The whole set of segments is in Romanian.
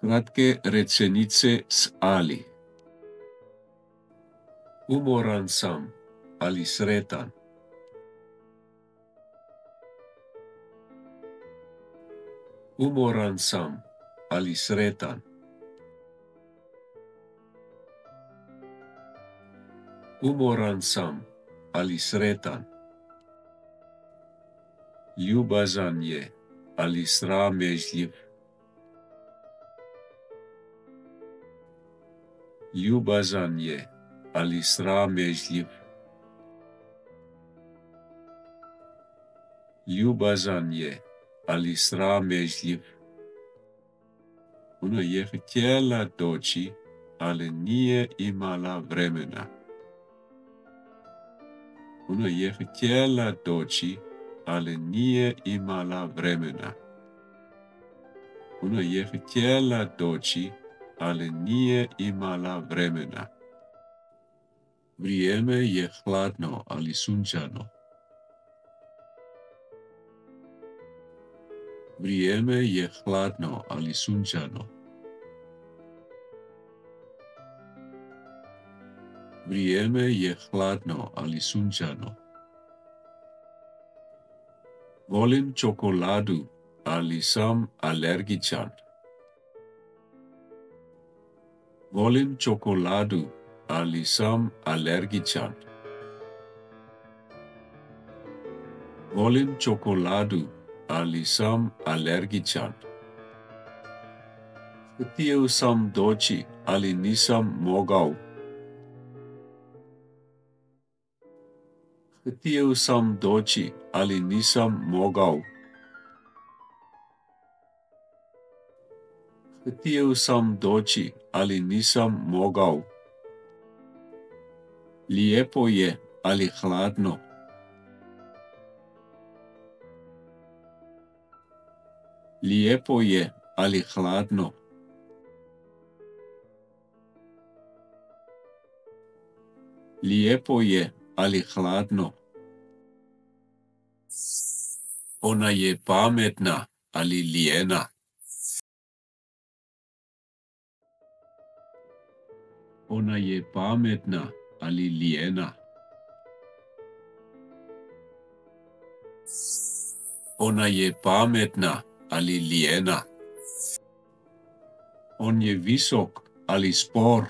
kratke rečenice s Ali. Umoran sam ali sretan. Umoran sam ali sretan. Umoran sam ali sretan. Ljubazan je ali sramežljiv. Ljubazan je ali sramežljiv. Ljubazan je ali sramežljiv. Ona je htjela doći, ali nije imala vremena. Ona je htjela doći, ali nije imala vremena. Ona je htjela doći, ali nije imala vremena. Vrijeme je hladno, ali sunčano. Vrijeme je hladno, ali sunčano. Vrijeme je hladno, ali sunčano. Volim čokoladu, ali sam alergičan. Volim čokoladu, ali sam alergičan. Volim čokoladu, ali sam alergičan. Htio sam doći, ali nisam mogao. Htio sam doći, ali nisam mogao. Htio sam doći, ali nisam mogao. Lijepo je, ali hladno. Lijepo je, ali hladno. Lijepo je, ali hladno. Ona je pametna, ali lijena. Ona je pametna, ali lijena. Ona je pametna, ali lijena. On je visok, ali spor.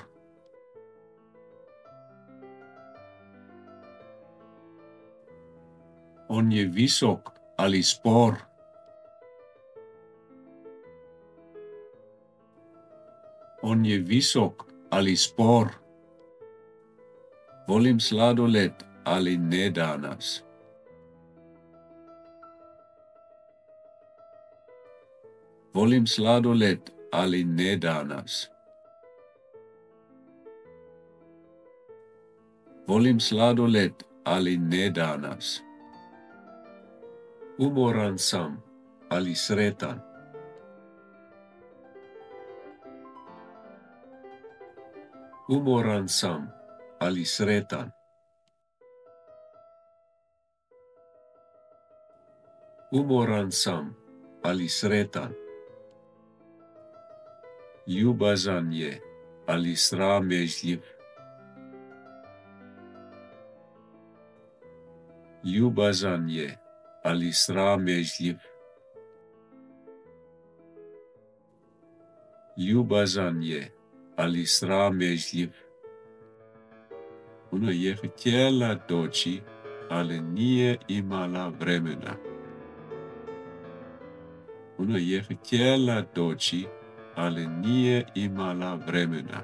On je visok, ali spor. On je visok, ali spor. Volim sladoled, ali ne danas. Volim sladoled, ali ne danas. Volim sladoled, ali ne danas. Umoran sam, ali sretan. Umoran sam, ali sretan. Umoran sam, ali sretan. Ljubazan je, ali sramežljiv. Ljubazan je, ali sramežljiv. Ljubazan je, ali sramežljiv. Ona je htjela doći, ali nije imala vremena. Ona je htjela doći, ali nije imala vremena.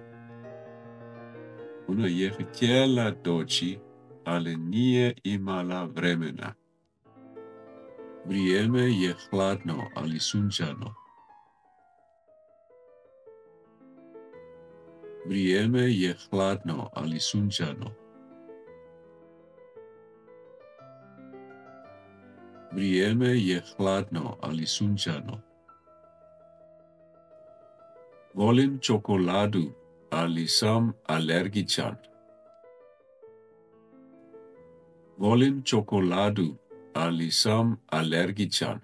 Ona je htjela doći, ali nije imala vremena. Vrijeme je hladno, ali sunčano. Vrijeme je hladno, ali sunčano. Vrijeme je hladno, ali sunčano. Volim čokoladu, ali sam alergičan. Volim čokoladu, ali sam alergičan.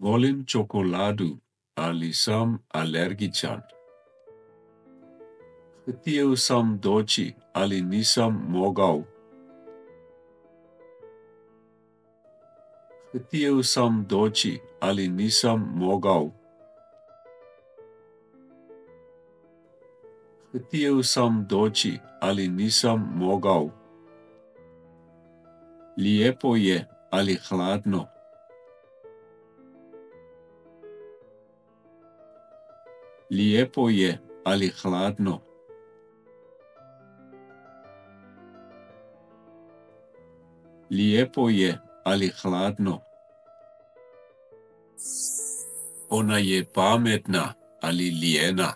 Volim ciocoladu, alisam alergician. Htiu sam doci, alinisam mogau. Htiu sam doci, alinisam mogau. Htiu sam doci, alinisam mogau. Lijepo je, ali hladno. Lijepo je, ali hladno. Lijepo je, ali hladno. Ona je pametna, ali lijena.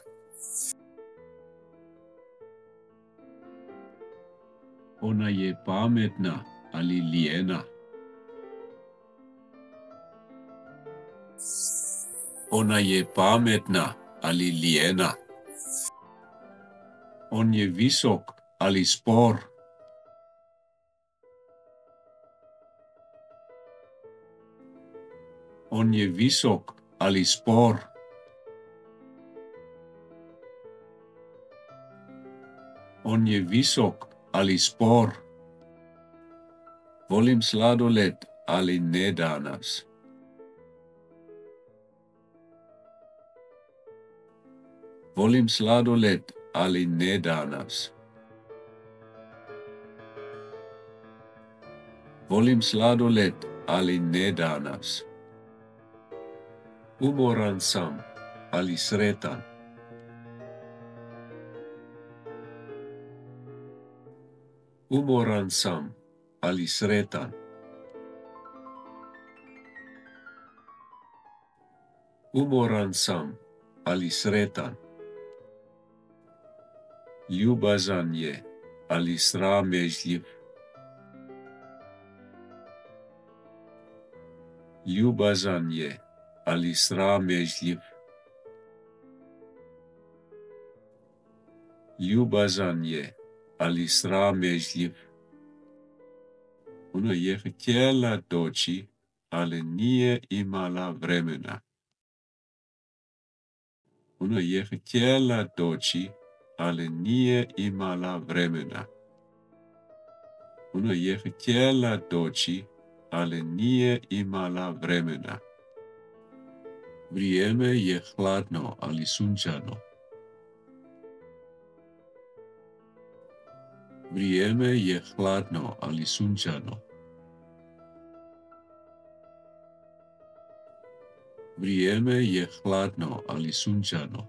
Ona je pametna, ali lijena. Ona je pametna, ali lijena. On je visok, ali spor. On je visok, ali spor. On je visok, ali spor. Volim sladoled, ali ne danas. Volim sladoled, ali ne danas. Volim sladoled, ali ne danas. Umoran sam, ali sretan. Umoran sam, ali sretan. Umoran sam, ali sretan. Ljubazan je, ali sramežljiv. Ljubazan je, ali sramežljiv. Ljubazan je, ali sramežljiv. Ona je htjela doći, ali nije imala vremena. Ona je htjela doći, ali nije imala vremena. Ona je htjela doći, ali nije imala vremena. Vrijeme je hladno, ali sunčano. Vrijeme je hladno, ali sunčano. Vrijeme je hladno, ali sunčano.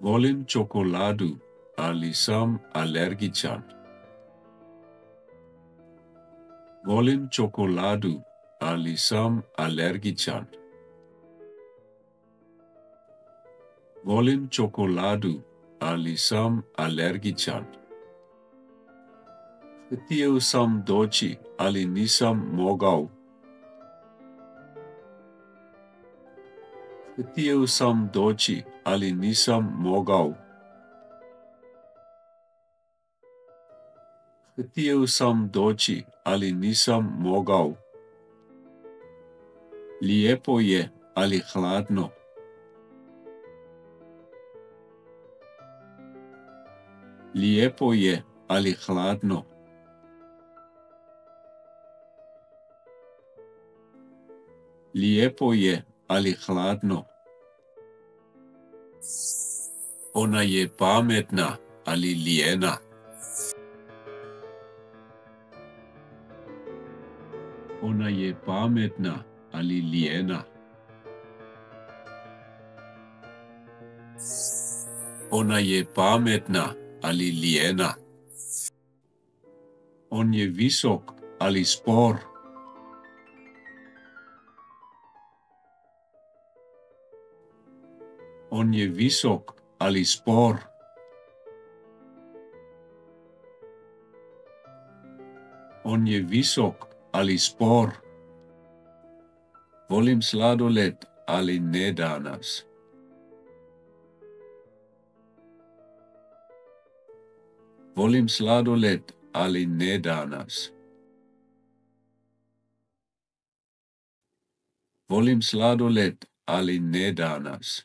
Volim čokoladu, ali sam alergičan. Volim čokoladu, ali sam alergičan. Volim čokoladu, ali sam alergičan. Htio sam doći, ali nisam mogao. Htio sam doći, ali nisam mogao. Htio sam doći, ali nisam mogao. Lijepo je, ali hladno. Lijepo je, ali hladno. Lijepo je, ali hladno. Ona je pametna, ali lijena. Ona je pametna, ali lijena. Ona je pametna, ali lijena. On je visok, ali spor. On je visok, ali spor. On je visok, ali spor. Volim sladoled, ali ne danas. Volim sladoled, ali ne danas. volim sladolet, ali ne danas.